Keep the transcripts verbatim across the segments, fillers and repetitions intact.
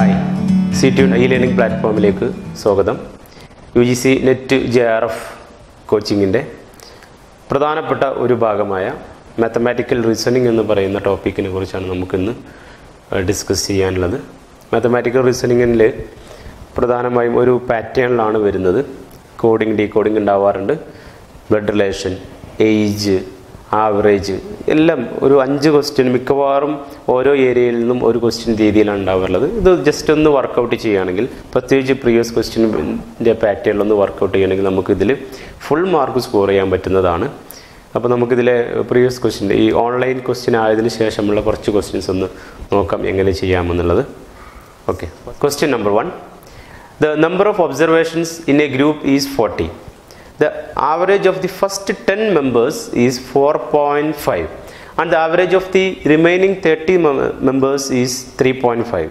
Hi C tune e learning പ്ലാറ്റ്ഫോമിലേക്ക് സ്വാഗതം. U G C NET J R F കോച്ചിങ്ങിൻ്റെ പ്രധാനപ്പെട്ട ഒരു ഭാഗമായ മാത്തമാറ്റിക്കൽ റീസണിംഗ് എന്ന് പറയുന്ന ടോപ്പിക്കിനെ കുറിച്ചാണ് നമുക്കിന്ന് ഡിസ്കസ് ചെയ്യാനുള്ളത്. മാത്തമാറ്റിക്കൽ റീസണിങ്ങിൽ പ്രധാനമായും ഒരു പാറ്റേണിലാണ് വരുന്നത്. കോഡിങ് ഡീകോഡിങ് ഉണ്ടാവാറുണ്ട്. ബ്ലഡ് റിലേഷൻ, ഏജ്, ആവറേജ് എല്ലാം ഒരു അഞ്ച് ക്വസ്റ്റ്യൻ മിക്കവാറും ഓരോ ഏരിയയിൽ നിന്നും ഒരു ക്വസ്റ്റ്യൻ രീതിയിലാണ് ഉണ്ടാവാറുള്ളത്. ഇത് ജസ്റ്റ് ഒന്ന് വർക്കൗട്ട് ചെയ്യുകയാണെങ്കിൽ, പ്രത്യേകിച്ച് പ്രീവിയസ് ക്വസ്റ്റ്യൻ്റെ പാറ്റേണിലൊന്ന് വർക്കൗട്ട് ചെയ്യണമെങ്കിൽ നമുക്കിതിൽ ഫുൾ മാർക്ക് സ്കോർ ചെയ്യാൻ പറ്റുന്നതാണ്. അപ്പോൾ നമുക്കിതിലെ പ്രീവിയസ് ക്വസ്റ്റ്യൻ, ഈ ഓൺലൈൻ ക്വസ്റ്റ്യൻ ആയതിനു ശേഷമുള്ള കുറച്ച് ക്വസ്റ്റ്യൻസ് ഒന്ന് നോക്കാം എങ്ങനെ ചെയ്യാമെന്നുള്ളത്. Okay, question number one. The number of observations in a group is forty. The average of the first ten members is four point five and the average of the remaining thirty members is three point five.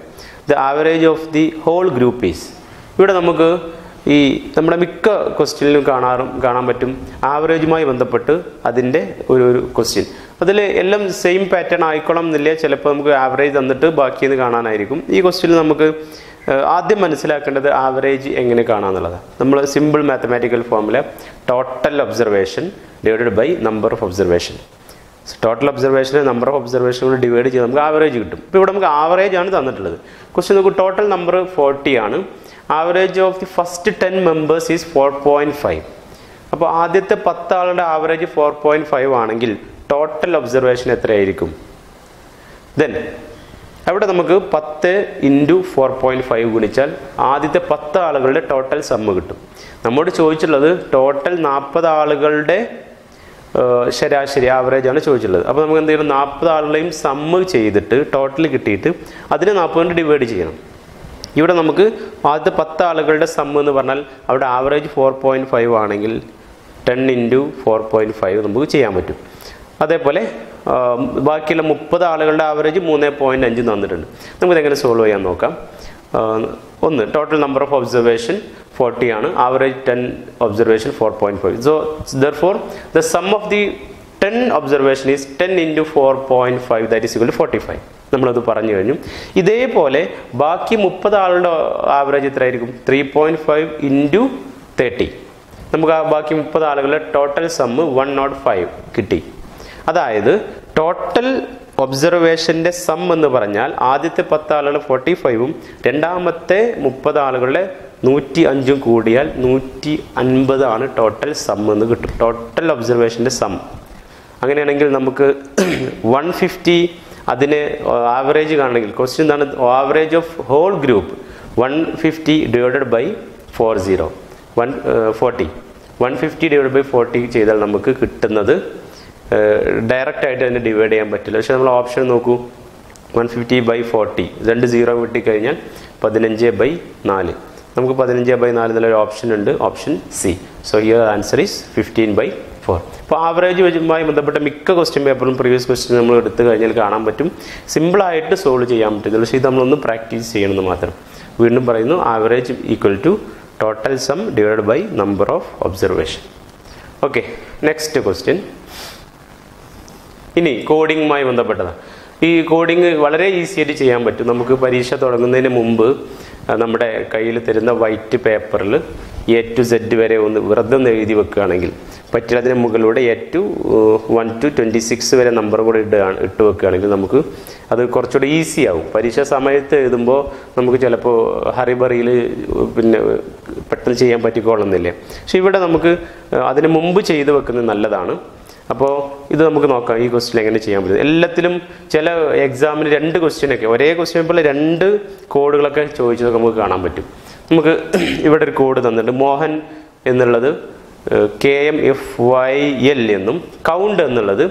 The average of the whole group is, ഇവിടെ നമുക്ക് ഈ നമ്മുടെ മിക്ക ക്വസ്റ്റ്യനിലും കാണാറും കാണാൻ പറ്റും ആവറേജുമായി ബന്ധപ്പെട്ട് അതിൻ്റെ ഒരു ഒരു ക്വസ്റ്റ്യൻ. അതിൽ എല്ലാം സെയിം പാറ്റേൺ ആയിക്കോളാം എന്നില്ല. ചിലപ്പോൾ നമുക്ക് ആവറേജ് തന്നിട്ട് ബാക്കിയെന്ന് കാണാനായിരിക്കും. ഈ ക്വസ്റ്റ്യനിൽ നമുക്ക് ആദ്യം മനസ്സിലാക്കേണ്ടത് ആവറേജ് എങ്ങനെ കാണാമെന്നുള്ളതാണ്. നമ്മൾ സിമ്പിൾ മാത്തമാറ്റിക്കൽ ഫോമിലെ total observation divided by number of observation. Total ഒബ്സർവേഷനെ നമ്പർ ഓഫ് ഒബ്സർവേഷൻ കൂടി ഡിവൈഡ് ചെയ്ത് നമുക്ക് ആവറേജ് കിട്ടും. ഇപ്പോൾ ഇവിടെ നമുക്ക് ആവറേജ് ആണ് തന്നിട്ടുള്ളത്. ക്വസ്റ്റ്യൻ നമുക്ക് ടോട്ടൽ നമ്പർ ഫോർട്ടി ആണ്. Average of the first ten members is four point five. അപ്പോൾ ആദ്യത്തെ പത്ത് ആളുടെ ആവറേജ് ഫോർ പോയിൻറ്റ് ഫൈവ് ആണെങ്കിൽ ടോട്ടൽ ഒബ്സർവേഷൻ എത്രയായിരിക്കും? ദെൻ അവിടെ നമുക്ക് പത്ത് ഇൻറ്റു ഫോർ പോയിൻറ്റ് ഫൈവ് ഗുണിച്ചാൽ ആദ്യത്തെ പത്ത് ആളുകളുടെ ടോട്ടൽ സമ്മ് കിട്ടും. നമ്മോട് ചോദിച്ചിട്ടുള്ളത് ടോട്ടൽ നാൽപ്പത് ആളുകളുടെ ശരാശരി ആവറേജാണ് ചോദിച്ചിട്ടുള്ളത്. അപ്പോൾ നമുക്ക് എന്ത് ചെയ്യണം? നാൽപ്പത് ആളുകളെയും സമ്മ് ചെയ്തിട്ട് ടോട്ടൽ കിട്ടിയിട്ട് അതിനെ നാൽപ്പത് കൊണ്ട് ഡിവൈഡ് ചെയ്യണം. ഇവിടെ നമുക്ക് ആദ്യത്തെ പത്ത് ആളുകളുടെ സമ്മ് എന്ന് പറഞ്ഞാൽ അവിടെ ആവറേജ് ഫോർ പോയിൻറ്റ് ഫൈവ് ആണെങ്കിൽ ten into four point five നമുക്ക് ചെയ്യാൻ പറ്റും. അതേപോലെ ബാക്കിയുള്ള മുപ്പത് ആളുകളുടെ ആവറേജ് മൂന്ന് പോയിൻറ്റ് അഞ്ച് തന്നിട്ടുണ്ട്. നമുക്കിതെങ്ങനെ സോൾവ് ചെയ്യാൻ നോക്കാം. ഒന്ന്, total number of observation forty ആണ്, average ten, observation four point five. So therefore the sum of the ten observation is ten into four point five that is equal to forty five. നമ്മളത് പറഞ്ഞു കഴിഞ്ഞു. ഇതേപോലെ ബാക്കി മുപ്പത് ആളുടെ average എത്രയായിരിക്കും? Three point five into thirty. നമുക്ക് ആ ബാക്കി മുപ്പത് ആളുകളുടെ total sum one nought five കിട്ടി. അതായത് ടോട്ടൽ ഒബ്സർവേഷൻ്റെ സം എന്ന് പറഞ്ഞാൽ ആദ്യത്തെ പത്ത് ആളുകളുടെ ഫോർട്ടി ഫൈവും രണ്ടാമത്തെ മുപ്പത് ആളുകളുടെ നൂറ്റി അഞ്ചും കൂടിയാൽ നൂറ്റി അൻപതാണ് ടോട്ടൽ സം എന്ന് കിട്ടും. ടോട്ടൽ ഒബ്സർവേഷൻ്റെ സം. അങ്ങനെയാണെങ്കിൽ നമുക്ക് വൺ ഫിഫ്റ്റി അതിനെ ആവറേജ് കാണണമെങ്കിൽ ക്വസ്റ്റ്യൻ എന്താണ്? Average of whole group one fifty divided by four zero one forty one fifty divide by forty ചെയ്താൽ നമുക്ക് കിട്ടുന്നത് ഡയറക്റ്റ് ആയിട്ട് തന്നെ ഡിവൈഡ് ചെയ്യാൻ പറ്റില്ല. പക്ഷേ നമ്മൾ ഓപ്ഷൻ നോക്കൂ, വൺ ഫിഫ്റ്റി ബൈ ഫോർട്ടി, രണ്ട് സീറോ കിട്ടിക്കഴിഞ്ഞാൽ പതിനഞ്ച് ബൈ നാല്. നമുക്ക് പതിനഞ്ച് ബൈ നാല് എന്നുള്ളൊരു ഓപ്ഷൻ ഉണ്ട്, option C. So here answer is fifteen by four. അപ്പോൾ ആവറേജ് വെച്ചുമായി ബന്ധപ്പെട്ട മിക്ക ക്വസ്റ്റ്യൻ പേപ്പറും പ്രീവിയസ് ക്വസ്റ്റ്യൻ നമ്മൾ എടുത്തു കഴിഞ്ഞാൽ കാണാൻ പറ്റും. സിമ്പിളായിട്ട് സോൾവ് ചെയ്യാൻ പറ്റും. പക്ഷേ ഇത് നമ്മളൊന്ന് പ്രാക്ടീസ് ചെയ്യണമെന്ന് മാത്രം. വീണ്ടും പറയുന്നു, average equal to total sum divide by number of observation. Okay, next question. ഇനി കോഡിങ്ങുമായി ബന്ധപ്പെട്ടതാണ്. ഈ കോഡിങ് വളരെ ഈസി ആയിട്ട് ചെയ്യാൻ പറ്റും. നമുക്ക് പരീക്ഷ തുടങ്ങുന്നതിന് മുമ്പ് നമ്മുടെ കയ്യിൽ തരുന്ന വൈറ്റ് പേപ്പറിൽ എ ടു സെഡ് വരെ ഒന്ന് വെറുതെ ഒന്ന് എഴുതി വെക്കുകയാണെങ്കിൽ പറ്റില്ല. അതിന് മുകളിലൂടെ A to one to twenty six വരെ നമ്പർ കൂടെ ഇടുകയാണ് ഇട്ട് വെക്കുകയാണെങ്കിൽ നമുക്ക് അത് കുറച്ചുകൂടി ഈസി ആവും. പരീക്ഷാ സമയത്ത് എഴുതുമ്പോൾ നമുക്ക് ചിലപ്പോൾ ഹറിബറിയിൽ പിന്നെ പെട്ടെന്ന് ചെയ്യാൻ പറ്റിക്കോളുന്നില്ലേ. പക്ഷെ ഇവിടെ നമുക്ക് അതിന് മുമ്പ് ചെയ്ത് വെക്കുന്നത് നല്ലതാണ്. അപ്പോൾ ഇത് നമുക്ക് നോക്കാം, ഈ ക്വസ്റ്റ്യൻ എങ്ങനെ ചെയ്യാൻ പറ്റും. എല്ലാത്തിലും ചില എക്സാമിന് രണ്ട് ക്വസ്റ്റ്യനൊക്കെ ഒരേ ക്വസ്റ്റ്യൻ പോലെ രണ്ട് കോഡുകളൊക്കെ ചോദിച്ചത് നമുക്ക് കാണാൻ പറ്റും. നമുക്ക് ഇവിടെ ഒരു കോഡ് തന്നിട്ടുണ്ട്. മോഹൻ എന്നുള്ളത് K M F Y L എന്നും കൗണ്ട് എന്നുള്ളത്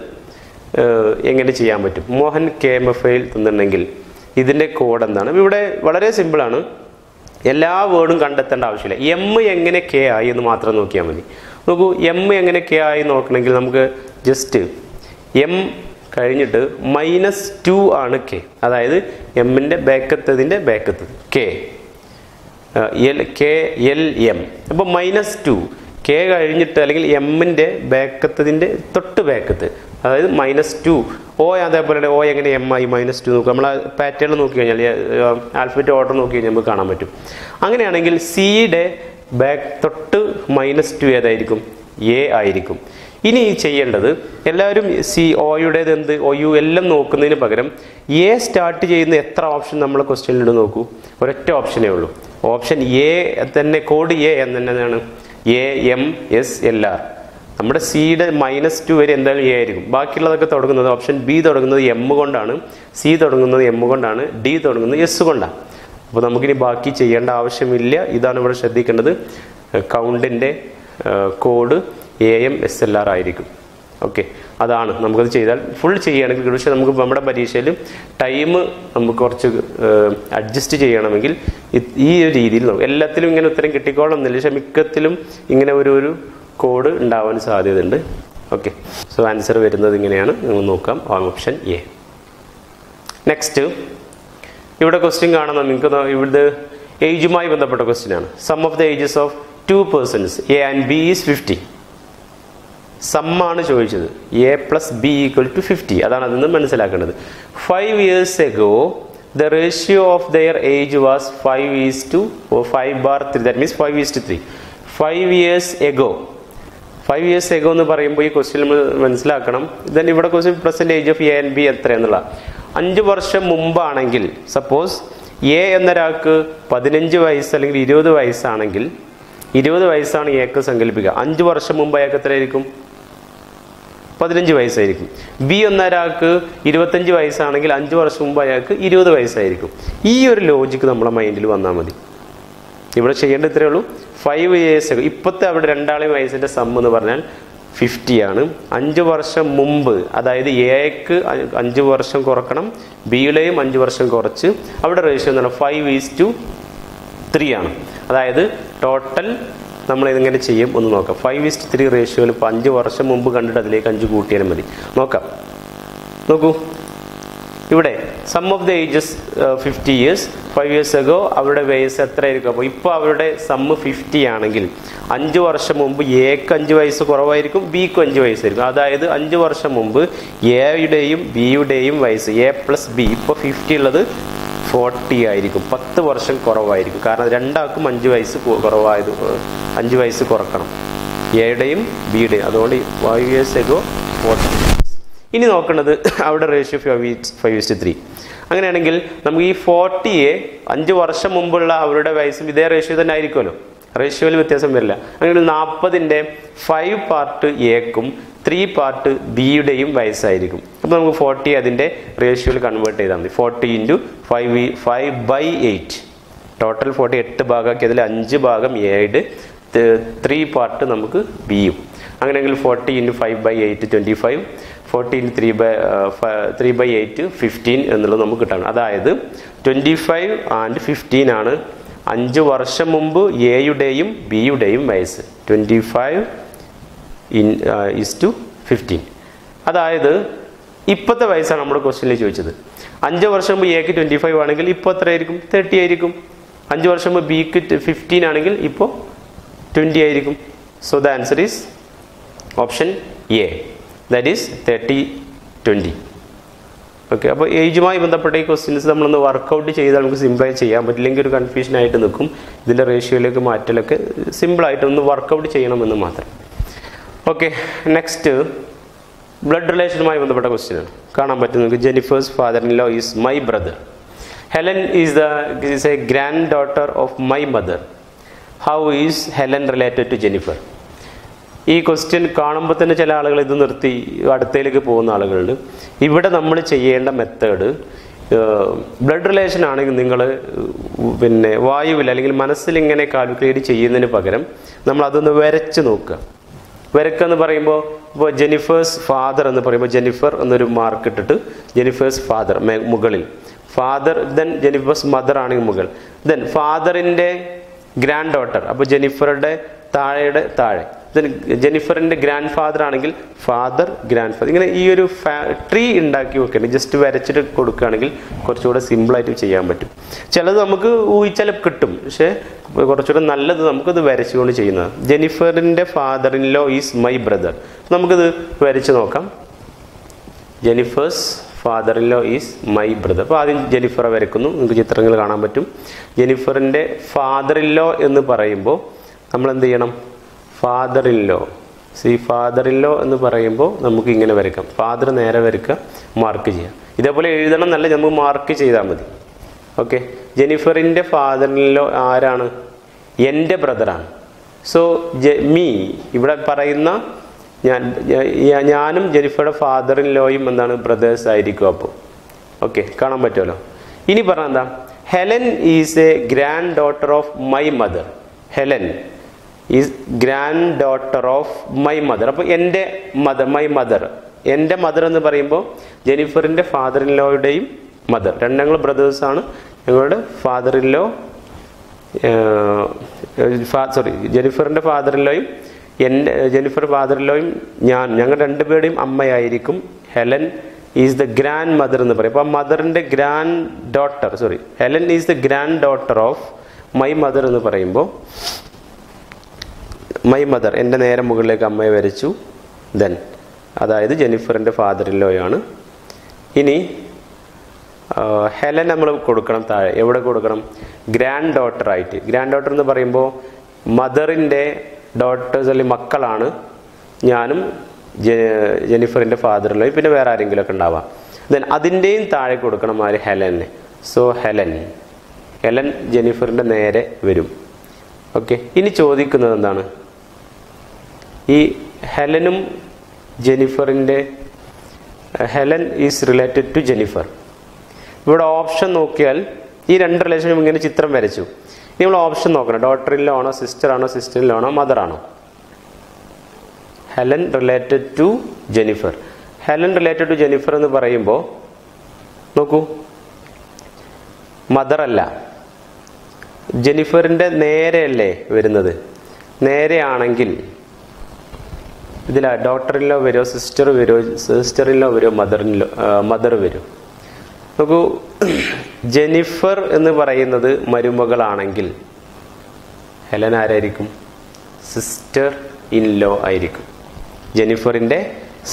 എങ്ങനെ ചെയ്യാൻ പറ്റും? മോഹൻ കെ എം എഫ് ഐയിൽ തന്നിട്ടുണ്ടെങ്കിൽ ഇതിൻ്റെ കോഡ് എന്താണ്? ഇവിടെ വളരെ സിമ്പിളാണ്. എല്ലാ വേർഡും കണ്ടെത്തേണ്ട ആവശ്യമില്ല. എം എങ്ങനെ കെ ആയി എന്ന് മാത്രം നോക്കിയാൽ മതി. നോക്കൂ, എം എങ്ങനെ കെ ആയി നോക്കണമെങ്കിൽ നമുക്ക് ജസ്റ്റ് എം കഴിഞ്ഞിട്ട് മൈനസ് ടു ആണ് കെ. അതായത് എമ്മിൻ്റെ ബാക്കത്തതിൻ്റെ ബാക്കത്തത് K L K L M. അപ്പോൾ മൈനസ് ടു കെ കഴിഞ്ഞിട്ട് അല്ലെങ്കിൽ എമ്മിൻ്റെ ബാക്കത്തതിൻ്റെ തൊട്ട് ബാക്കത്ത് that is minus two. O and the O M I minus two. Kamala pattern alphabet order no C day back minus two A Ini Chayel, C O U day than the O U L M Nokan A start in the extra option number question Noku or a option. Option A then a code A and then A M S L R. C is minus two and then A. Bakila option B the M Gondana, C the M Gondana, D the S Gonda. Pudamukini Baki Chayanda Avashamilia, Idanova Shadik another count in the code. A M S L R ആയിരിക്കും okay അതാണ് നമുക്ക് ഇത് ചെയ്താൽ full ചെയ്യാനാണെങ്കിൽ പക്ഷേ നമുക്ക് നമ്മുടെ പരീക്ഷയിൽ ടൈം നമുക്ക് കുറച്ച് അഡ്ജസ്റ്റ് ചെയ്യണമെങ്കിൽ ഈ ഒരു രീതിയിൽ എല്ലാത്തിലും ഇങ്ങനെ ഉത്തരം കിട്ടിക്കോളണമെന്നില്ല ശമിക്കത്തിലും ഇങ്ങനെ ഒരു ഒരു കോഡ് ഉണ്ടാവാൻ സാധ്യതയുണ്ട് ഓക്കേ സോ ആൻസർ വരുന്നത് ഇങ്ങനെയാണ് നിങ്ങൾ നോക്കാം ഓപ്ഷൻ എ നെക്സ്റ്റ് ഇവിടെ ക്വസ്റ്റ്യൻ കാണാം നിങ്ങൾക്ക് ഇവിടെ ഏജുമായി ബന്ധപ്പെട്ട ക്വസ്റ്റ്യൻ ആണ് sum of the ages of two persons A and B is fifty Sum A plus B equal to fifty. Five years ago, the ratio of their age was five is to or five bar three. That means five is to three. Five years ago. Five years ago, then we have question present age of A and B and three. Suppose A and the Rak twenty fifteen വയസ്സായിരിക്കും B എന്ന ആൾക്ക് twenty-five വയസ്സാണെങ്കിൽ five വർഷം മുമ്പ് ആൾക്ക് twenty വയസ്സായിരിക്കും ഈ ഒരു logic നമ്മുടെ മൈൻഡിൽ വന്നാൽ മതി ഇവിടെ ചെയ്യേണ്ട ഇത്രയേ ഉള്ളൂ five years ago ഇപ്പത്തെ അവിടെ രണ്ടാളെയും വയസ്സിന്റെ സം എന്ന് പറഞ്ഞാൽ fifty ആണ് five വർഷം മുമ്പ് അതായത് a ക്ക് five വർഷം കുറക്കണം b ലെയും five വർഷം കുറച്ച് അവിടെ റേഷ്യോ എന്താണ് five is to three ആണ് അതായത് ടോട്ടൽ നമ്മൾ ഇതെങ്ങനെ ചെയ്യും ഒന്ന് നോക്കാം five is to three റേഷ്യോയിൽ five വർഷം മുൻപ് കണ്ടിട്ട് അതിലേക്ക് five കൂട്ടിയാൽ മതി നോക്കാം നോക്കൂ ഇവിടെ sum of the ages fifty years five years ago അവരുടെ വയസ്സ് എത്രയായിരിക്കും അപ്പോൾ ഇപ്പോൾ അവരുടെ സം fifty ആണെങ്കിൽ five വർഷം മുൻപ് a ക്ക് five വയസ്സ് കുറവായിരിക്കും b ക്ക് five വയസ്സായിരിക്കും അതായത് five വർഷം മുൻപ് a യുടെയും b യുടെയും വയസ്സ് a plus b ഇപ്പോൾ fifty ഉള്ളത് forty ആയിരിക്കും ten വർഷം കുറവായിരിക്കും കാരണം രണ്ടാൾക്കും five വയസ്സ് കുറവായത് five വയസ്സ് കുറക്കണം a യുടെയും b യുടെയും അതുകൊണ്ട് five years ago forty ഇനി നോക്കണത് അവിടെ ratio five is to three അങ്ങനെയാണെങ്കിൽ നമുക്ക് ഈ forty യെ five വർഷം മുൻപുള്ള അവരുടെ വയസ്സും ഇതേ റേഷ്യോ തന്നെ ആയിരിക്കുമല്ലോ റേഷ്യോയിൽ വ്യത്യാസം വരില്ല അങ്ങനെ forty ന്റെ five പാർട്ട് a ക്കും three part B യുടെയും വയസ്സായിരിക്കും അപ്പോൾ നമുക്ക് forty അതിന്റെ റേഷ്യോയിൽ കൺവേർട്ട് ചെയ്താൽ മതി forty into five by eight total forty eight ഭാഗാക്കി അതിൽ five ഭാഗം A യുടെ three part നമുക്ക് B യും അങ്ങനെയെങ്കിൽ forty into five by eight twenty five forty into three by eight fifteen എന്നുള്ളത് നമുക്ക് കിട്ടാണ് അതായത് twenty five and fifteen ആണ് five വർഷം മുൻപ് A യുടെയും B യുടെയും വയസ്സ് twenty five in uh, is to fifteen അതായത് ഇപ്പത്തെ വയസ്സാണ് നമ്മുടെ ക്വസ്റ്റ്യനിൽ ചോദിച്ചത് five വർഷം മുമ്പ് a ക്ക് twenty five ആണെങ്കിൽ ഇപ്പോൾ എത്ര ആയിരിക്കും thirty ആയിരിക്കും five വർഷം മുമ്പ് b ക്ക് fifteen ആണെങ്കിൽ ഇപ്പോൾ twenty ആയിരിക്കും so the answer is option A that is thirty twenty okay അപ്പോൾ ഏജുമായി ബന്ധപ്പെട്ട ഈ ക്വസ്റ്റ്യൻസ് നമ്മൾ ഒന്ന് വർക്ക് ഔട്ട് ചെയ്താൽ നമുക്ക് സിമ്പിൾ ആയി ചെയ്യാൻ പറ്റില്ലെങ്കിൽ ഒരു കൺഫ്യൂഷൻ ആയിട്ട് നിൽക്കും ഇതിന്റെ റേഷ്യോയിലേക്ക് മാറ്റലൊക്കെ സിമ്പിൾ ആയിട്ട് ഒന്ന് വർക്ക് ഔട്ട് ചെയ്യണമെന്ന് മാത്രം Okay, next blood relation my question. Jennifer's father-in-law is my brother. Helen is the is a granddaughter of my mother. How is Helen related to Jennifer? This question കാണുമ്പോൾ ചില ആളുകൾ ഇത് നിർത്തി അടുത്തേലേക്ക് പോകുന്ന ആളുകളുണ്ട്. ഇവിടെ നമ്മൾ ചെയ്യേണ്ട മെത്തേഡ് blood relation ആണെങ്കിൽ നിങ്ങൾ പിന്നെ വായുവിൽ അല്ലെങ്കിൽ മനസ്സിൽ ഇങ്ങനെ കാൽക്കുലേറ്റ് ചെയ്യുന്നതിന് പകരം നമ്മൾ അതൊന്ന് വരച്ചു നോക്കുക. വരക്കെന്ന് പറയുമ്പോൾ ഇപ്പോൾ ജെനിഫേഴ്സ് ഫാദർ എന്ന് പറയുമ്പോൾ ജെനിഫർ എന്നൊരു മാർക്ക് ഇട്ടിട്ട് ജെനിഫേഴ്സ് ഫാദർ മുകളിൽ ഫാദർ ദെൻ ജെനിഫേഴ്സ് മദർ ആണെങ്കിൽ മുകൾ ദെൻ ഫാദറിൻ്റെ ഗ്രാൻഡ് ഡോട്ടർ അപ്പോൾ ജെനിഫറുടെ താഴെയുടെ താഴെ ദെൻ ജെനിഫറിൻ്റെ ഗ്രാൻഡ് ഫാദർ ആണെങ്കിൽ ഫാദർ ഗ്രാൻഡ് ഫാദർ ഇങ്ങനെ ഈ ഒരു ട്രീ ഉണ്ടാക്കി വെക്കണം ജസ്റ്റ് വരച്ചിട്ട് കൊടുക്കുകയാണെങ്കിൽ കുറച്ചുകൂടെ സിമ്പിളായിട്ട് ചെയ്യാൻ പറ്റും ചിലത് നമുക്ക് ഊഹിച്ചാൽ കിട്ടും പക്ഷേ കുറച്ചുകൂടെ നല്ലത് നമുക്കിത് വരച്ചുകൊണ്ട് ചെയ്യുന്നത് ജെനിഫറിൻ്റെ father in law is my brother നമുക്കിത് വരച്ച് നോക്കാം Jennifer's father-in-law is my brother. That's Jennifer. Jennifer's father-in-law എന്ന് പറയുമ്പോൾ നമ്മൾ എന്ത് ചെയ്യണം? Father-in-law. See, father-in-law എന്ന് പറയുമ്പോൾ നമുക്ക് ഇങ്ങനെ വരക്കാം. Father നേരെ വരക്കുക, മാർക്ക് ചെയ്യാം. ഇതേപോലെ എഴുതണം നല്ല നമ്മൾ മാർക്ക് ചെയ്താൽ മതി. Okay. Jennifer's father-in-law ആരാണ്? എൻ്റെ ബ്രദറാണ്. So, me ഇവിടെ പറയുന്ന ഞാനും ജെനിഫറുടെ ഫാദറിൻലോയും എന്താണ് ബ്രദേഴ്സ് ആയിരിക്കും അപ്പോൾ. ഓക്കേ കാണാൻ പറ്റുമല്ലോ. ഇനി പറഞ്ഞാൽ എന്താ? Helen is a granddaughter of my mother. Helen is granddaughter of my mother. അപ്പോൾ എൻ്റെ മദർ, മൈ മദർ, എൻ്റെ മദർ എന്ന് പറയുമ്പോൾ ജെനിഫറിൻ്റെ ഫാദറിൻലോയുടെയും മദർ. രണ്ട് ഞങ്ങൾ ബ്രദേഴ്സാണ്. ഞങ്ങളുടെ ഫാദറിൻലോ സോറി ജെനിഫറിൻ്റെ ഫാദറിൻലോയും എൻ്റെ ജെനിഫർ ഫാദറിലോയും ഞാൻ ഞങ്ങൾ രണ്ടുപേരുടെയും അമ്മയായിരിക്കും Helen is the grandmother എന്ന് പറയും. അപ്പോൾ ആ മദറിൻ്റെ granddaughter sorry Helen is the granddaughter of my mother എന്ന് പറയുമ്പോൾ മൈ മദർ എൻ്റെ നേരെ മുകളിലേക്ക് അമ്മയെ വരച്ചു. ദെൻ അതായത് ജെനിഫറിൻ്റെ ഫാദറിലോയാണ്. ഇനി ഹെലൻ നമ്മൾ കൊടുക്കണം താഴെ. എവിടെ കൊടുക്കണം? ഗ്രാൻഡ് ഡോട്ടറായിട്ട്. ഗ്രാൻഡ് ഡോട്ടർ എന്ന് പറയുമ്പോൾ മദറിൻ്റെ ഡോട്ടേഴ്സ് അല്ലെങ്കിൽ മക്കളാണ് ഞാനും ജെനിഫറിൻ്റെ ഫാദറിലോയും പിന്നെ വേറെ ആരെങ്കിലുമൊക്കെ ഉണ്ടാവാം. ദെൻ അതിൻ്റെയും താഴെ കൊടുക്കണം ആര്? ഹെലനെ. സോ ഹെലൻ ഹെലൻ ജെനിഫറിൻ്റെ നേരെ വരും. ഓക്കെ. ഇനി ചോദിക്കുന്നത് എന്താണ്? ഈ ഹെലനും ജെനിഫറിൻ്റെ Helen is related to Jennifer. ഇവിടെ ഓപ്ഷൻ നോക്കിയാൽ ഈ രണ്ട് റിലേഷനും ഇങ്ങനെ ചിത്രം വരച്ചു. നിങ്ങൾ ഓപ്ഷൻ നോക്കണം. ഡോട്ടറിലോ ആണോ സിസ്റ്റർ ആണോ സിസ്റ്ററിലോ ആണോ മദർ ആണോ? Helen related to Jennifer. Helen related to Jennifer എന്ന് പറയുമ്പോൾ നോക്കൂ, മദർ അല്ല, ജെനിഫറിൻ്റെ നേരെയല്ലേ വരുന്നത്. നേരെയാണെങ്കിൽ ഇതിലാ ഡോട്ടറിലോ വരുമോ സിസ്റ്റർ വരുമോ സിസ്റ്ററിലോ വരുമോ മദറിലോ മദർ വരും. നോക്കൂ, ജെനിഫർ എന്ന് പറയുന്നത് മരുമകളാണെങ്കിൽ ഹെലൻ ആരായിരിക്കും? സിസ്റ്റർ ഇൻ ലോ ആയിരിക്കും. ജെനിഫറിൻ്റെ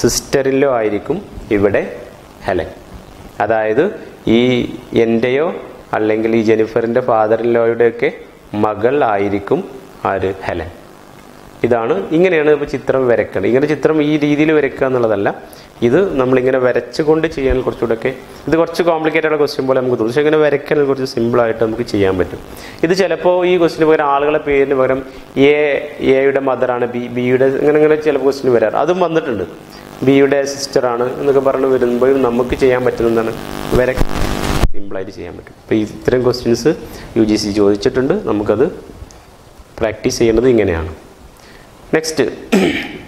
സിസ്റ്റർ ഇൻ ലോ ആയിരിക്കും ഇവിടെ ഹെലൻ. അതായത് ഈ എൻ്റെയോ അല്ലെങ്കിൽ ഈ ജെനിഫറിൻ്റെ ഫാദർ ഇൻ ലോയുടെയൊക്കെ മകൾ ആയിരിക്കും ആര്? ഹെലൻ. ഇതാണ്, ഇങ്ങനെയാണ് ഇപ്പോൾ ചിത്രം വരയ്ക്കേണ്ടത്. ഇങ്ങനെ ചിത്രം ഈ രീതിയിൽ വരയ്ക്കുക എന്നുള്ളതല്ല, ഇത് നമ്മളിങ്ങനെ വരച്ചുകൊണ്ട് ചെയ്യാൻ കുറച്ചുകൂടെയൊക്കെ ഇത് കുറച്ച് കോംപ്ലിക്കേറ്റഡ് ആയ ക്വസ്റ്റ്യൻ പോലെ നമുക്ക് തോന്നും. പക്ഷേ ഇങ്ങനെ വരയ്ക്കാൻ കുറച്ച് സിമ്പിളായിട്ട് നമുക്ക് ചെയ്യാൻ പറ്റും. ഇത് ചിലപ്പോൾ ഈ ക്വസ്റ്റിന് പകരം ആളുകളെ പേരിന് പകരം എ എയുടെ മദറാണ്, ബി ബിയുടെ അങ്ങനെ അങ്ങനെ ചില ക്വസ്റ്റിന് വരാറ്. അതും വന്നിട്ടുണ്ട്, ബിയുടെ സിസ്റ്ററാണ് എന്നൊക്കെ പറഞ്ഞ് വരുമ്പോഴും നമുക്ക് ചെയ്യാൻ പറ്റുന്നതാണ് വരയ്ക്കാൻ സിമ്പിളായിട്ട് ചെയ്യാൻ പറ്റും. അപ്പോൾ ഇത്തരം ക്വസ്റ്റ്യൻസ് യു ജി സി ചോദിച്ചിട്ടുണ്ട്. നമുക്കത് പ്രാക്ടീസ് ചെയ്യേണ്ടത് ഇങ്ങനെയാണ്. നെക്സ്റ്റ്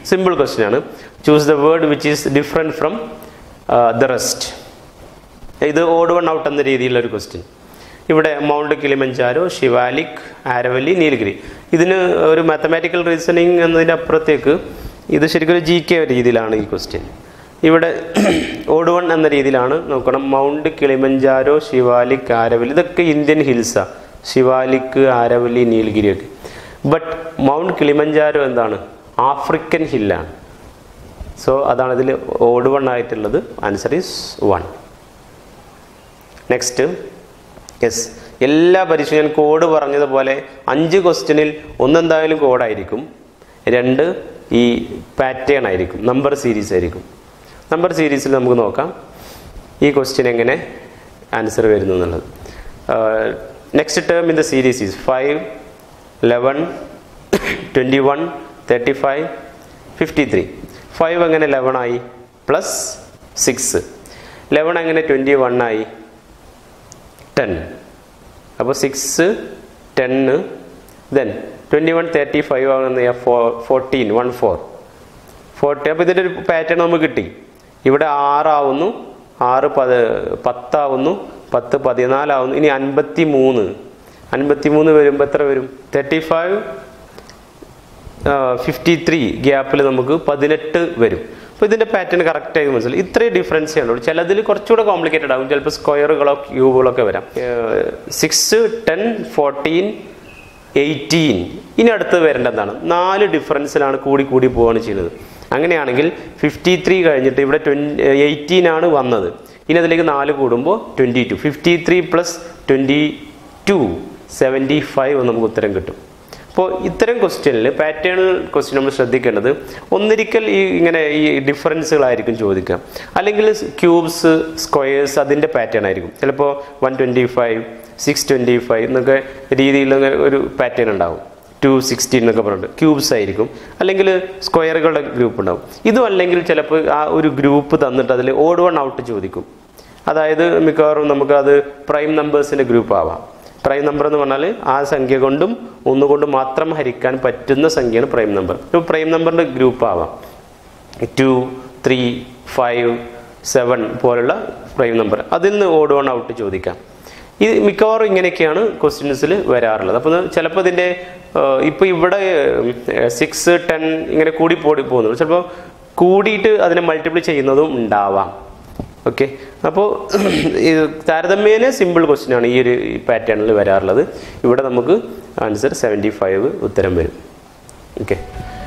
സിമ്പിൾ ക്വസ്റ്റ്യൻ ആണ്. Choose the word which is different from the rest. ഇത് ഓഡ് വൺ ഔട്ട് എന്ന രീതിയിലുള്ളൊരു ക്വസ്റ്റ്യൻ. ഇവിടെ മൗണ്ട് കിളിമഞ്ചാരോ, ശിവാലിക്, ആരവലി, നീലഗിരി. ഇതിന് ഒരു മാത്തമാറ്റിക്കൽ റീസണിങ് എന്നതിൻ്റെ അപ്പുറത്തേക്ക് ഇത് ശരിക്കും ഒരു ജി കെ രീതിയിലാണ് ഈ ക്വസ്റ്റ്യൻ. ഇവിടെ ഓഡ് വൺ എന്ന രീതിയിലാണ്. നോക്കണം, മൗണ്ട് കിളിമഞ്ചാരോ, ശിവാലിക്, ആരവലി ഇതൊക്കെ ഇന്ത്യൻ ഹിൽസാണ്. ശിവാലിക്, ആരവലി, നീലഗിരിയൊക്കെ. ബട്ട് മൗണ്ട് കിളിമഞ്ചാരോ എന്താണ്? ആഫ്രിക്കൻ ഹില്ലാണ്. സോ അതാണ് ഇതിൽ ഓഡ് വൺ ആയിട്ടുള്ളത്. Answer is one. Next, yes, എല്ലാ പരീക്ഷയും ഞാൻ കോഡ് പറഞ്ഞതുപോലെ അഞ്ച് ക്വസ്റ്റ്യനിൽ ഒന്നെന്തായാലും കോഡായിരിക്കും, രണ്ട് ഈ പാറ്റേൺ ആയിരിക്കും, നമ്പർ സീരീസ് ആയിരിക്കും. നമ്പർ സീരീസിൽ നമുക്ക് നോക്കാം ഈ ക്വസ്റ്റ്യൻ എങ്ങനെ ആൻസർ വരുന്നു എന്നുള്ളത്. Next term in the series is five, eleven, twenty-one, thirty-five, fifty-three. Five അങ്ങനെ eleven ആയി, പ്ലസ് സിക്സ്. eleven അങ്ങനെ twenty-one ആയി, ten. അപ്പോൾ six, ten, then twenty-one, thirty-five ആകുന്ന ഫോർട്ടീൻ, വൺ ഫോർ ഫോർട്ടി. അപ്പോൾ ഇതിൻ്റെ ഒരു പാറ്റേൺ നമുക്ക് കിട്ടി. ഇവിടെ ആറാവുന്നു, ആറ് പത് പത്താവുന്നു, പത്ത് പതിനാലാവുന്നു. ഇനി അൻപത്തി മൂന്ന് അൻപത്തി മൂന്ന് വരുമ്പോൾ എത്ര വരും? തേർട്ടി ഫൈവ് ഫിഫ്റ്റി ത്രീ ഗ്യാപ്പിൽ നമുക്ക് പതിനെട്ട് വരും. അപ്പോൾ ഇതിൻ്റെ പാറ്റേൺ കറക്റ്റായി മനസ്സിലായി. ഇത്രയും ഡിഫറൻസേ ഉള്ളൂ. ചിലതിൽ കുറച്ചുകൂടെ കോംപ്ലിക്കേറ്റഡ് ആകും, ചിലപ്പോൾ സ്ക്വയറുകളോ ക്യൂബുകളൊക്കെ വരാം. Six, ten, fourteen, eighteen. ഇനി അടുത്ത് വരേണ്ടതാണ്, നാല് ഡിഫറൻസിലാണ് കൂടി കൂടി പോവുകയാണ് ചെയ്യുന്നത്. അങ്ങനെയാണെങ്കിൽ fifty three കഴിഞ്ഞിട്ട് ഇവിടെ eighteen ആണ് വന്നത്. ഇനി അതിലേക്ക് four കൂടുമ്പോൾ twenty two. fifty three plus twenty two seventy five എന്ന് നമുക്ക് ഉത്തരം കിട്ടും. അപ്പോൾ ഇത്തരം ക്വസ്റ്റ്യനിൽ പാറ്റേണൽ ക്വസ്റ്റ്യൻ നമ്മൾ ശ്രദ്ധിക്കേണ്ടത് ഒന്നിരിക്കൽ ഈ ഇങ്ങനെ ഈ ഡിഫറൻസുകൾ ആയിരിക്കും ചോദിക്കുക. അല്ലെങ്കിൽ ക്യൂബ്സ്, സ്ക്വയേഴ്സ് അതിന്റെ പാറ്റേൺ ആയിരിക്കും. ചിലപ്പോൾ one twenty five, six twenty five എന്നൊക്കെ രീതിയിലുള്ള ഒരു പാറ്റേൺ ഉണ്ടാവും. two sixteen എന്നൊക്കെ പറഞ്ഞിട്ട് ക്യൂബ്സ് ആയിരിക്കും. അല്ലെങ്കിൽ സ്ക്വയറുകളുടെ ഗ്രൂപ്പ് ഉണ്ടാവും. ഇതും അല്ലെങ്കിൽ ചിലപ്പോൾ ആ ഒരു ഗ്രൂപ്പ് തന്നിട്ട് അതിൽ ഓഡ് വൺ ഔട്ട് ചോദിക്കും. അതായത് മിക്കവാറും നമുക്ക് അത് പ്രൈം നമ്പേഴ്സിന്റെ ഗ്രൂപ്പ് ആവാം. Prime number എന്ന് പറഞ്ഞാൽ ആ സംഖ്യ കൊണ്ടും ഒന്നുകൊണ്ട് മാത്രം ഹരിക്കാൻ പറ്റുന്ന സംഖ്യയാണ് പ്രൈം നമ്പർ. ഇപ്പോൾ പ്രൈം നമ്പറിൻ്റെ ഗ്രൂപ്പ് ആവാം ടു ത്രീ ഫൈവ് സെവൻ പോലുള്ള പ്രൈം നമ്പർ. അതിൽ നിന്ന് ഓഡ് വൺ ഔട്ട് ചോദിക്കാം. ഇത് മിക്കവാറും ഇങ്ങനെയൊക്കെയാണ് ക്വസ്റ്റ്യൻസിൽ വരാറുള്ളത്. അപ്പോൾ ചിലപ്പോൾ ഇതിൻ്റെ ഇപ്പോൾ ഇവിടെ സിക്സ് ടെൻ ഇങ്ങനെ കൂടി പോടി പോകുന്നുള്ളൂ. ചിലപ്പോൾ കൂടിയിട്ട് അതിനെ മൾട്ടിപ്ലൈ ചെയ്യുന്നതും ഉണ്ടാവാം. ഓക്കെ, അപ്പോൾ ഇത് താരതമ്യേന സിമ്പിൾ ക്വസ്റ്റ്യൻ ആണ് ഈ ഒരു പാറ്റേണിൽ വരാറുള്ളത്. ഇവിടെ നമുക്ക് ആൻസർ സെവൻറ്റി ഫൈവ് ഉത്തരം വരും. ഓക്കെ.